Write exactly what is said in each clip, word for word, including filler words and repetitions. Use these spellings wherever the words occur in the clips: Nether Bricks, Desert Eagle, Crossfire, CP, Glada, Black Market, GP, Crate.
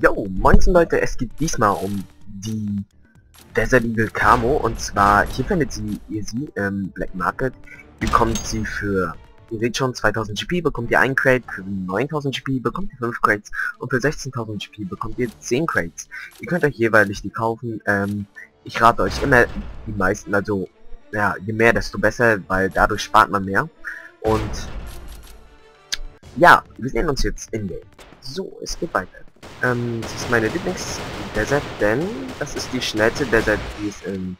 Yo, moin Leute, es geht diesmal um die Desert Eagle Camo, und zwar hier findet sie ihr sie im Black Market, bekommt sie für, ihr seht schon, zweitausend G P, bekommt ihr einen Crate, für neuntausend G P bekommt ihr fünf Crates und für sechzehntausend G P bekommt ihr zehn Crates. Ihr könnt euch jeweilig die kaufen, ähm, ich rate euch immer die meisten, also ja, je mehr desto besser, weil dadurch spart man mehr. Und ja, wir sehen uns jetzt in Game. So, es geht weiter. Ähm, das ist meine Lieblings-Desert, denn das ist die schnellste Desert, die es in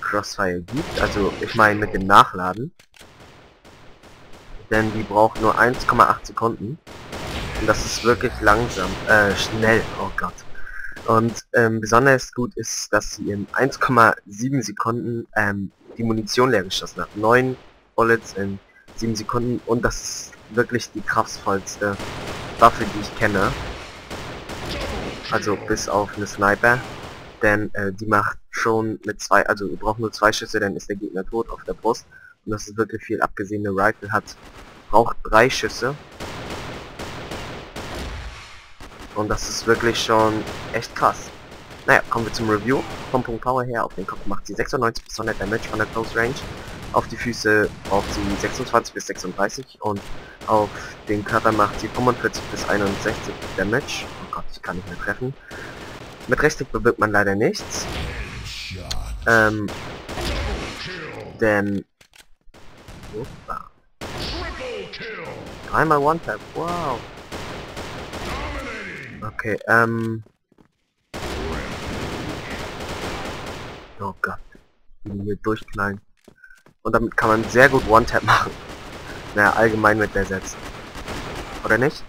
Crossfire gibt. Also, ich meine mit dem Nachladen. Denn die braucht nur eins Komma acht Sekunden. Und das ist wirklich langsam, äh, schnell, oh Gott. Und, ähm, besonders gut ist, dass sie in eins Komma sieben Sekunden, ähm, die Munition leer geschossen hat. neun Bullets in sieben Sekunden, und das ist wirklich die kraftvollste Waffe, die ich kenne. Also bis auf eine Sniper, denn äh, die macht schon mit zwei, also ihr braucht nur zwei Schüsse, dann ist der Gegner tot auf der Brust. Und das ist wirklich viel. Abgesehen, eine Rifle hat, braucht drei Schüsse. Und das ist wirklich schon echt krass. Naja, kommen wir zum Review. Vom Punkt Power her, auf den Kopf macht sie sechsundneunzig bis hundert Damage von der Close Range. Auf die Füße braucht sie sechsundzwanzig bis sechsunddreißig und auf den Körper macht sie fünfundvierzig bis einundsechzig Damage. Oh Gott, ich kann nicht mehr treffen. Mit Rechtsklick bewirkt man leider nichts. Ähm, denn... Dreimal One-Tap, wow. Okay, ähm... oh Gott, ich bin hier durchknallen. Und damit kann man sehr gut One-Tap machen. Naja, allgemein mit der Sets. Oder nicht?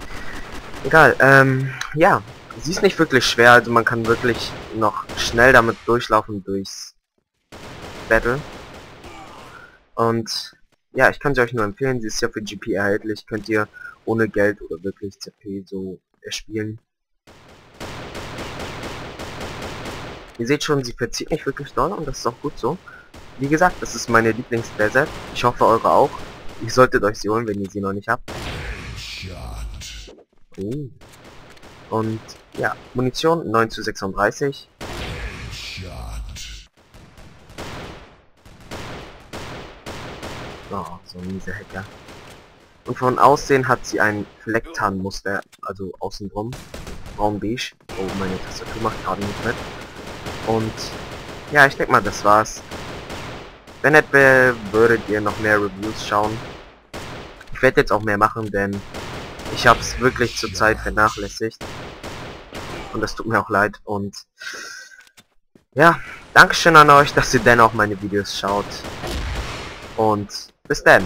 Egal, ähm, ja. Sie ist nicht wirklich schwer, also man kann wirklich noch schnell damit durchlaufen durchs Battle. Und ja, ich kann sie euch nur empfehlen, sie ist ja für G P erhältlich. Könnt ihr ohne Geld oder wirklich C P so erspielen. Ihr seht schon, sie verzieht nicht wirklich doll, und das ist auch gut so. Wie gesagt, das ist meine Lieblings-Desert. Ich hoffe, eure auch. Ihr solltet euch sie holen, wenn ihr sie noch nicht habt. Oh. Und ja, Munition neun zu sechsunddreißig. Oh, so ein mieser Hacker. Und von Aussehen hat sie ein Flecktarnmuster, also außenrum. Braun-beige. Oh, meine Tastatur macht gerade nicht mit. Und ja, ich denke mal, das war's. Wenn nicht, würdet ihr noch mehr Reviews schauen. Ich werde jetzt auch mehr machen, denn ich habe es wirklich zurzeit vernachlässigt. Und das tut mir auch leid. Und ja, Dankeschön an euch, dass ihr dennoch meine Videos schaut. Und bis dann.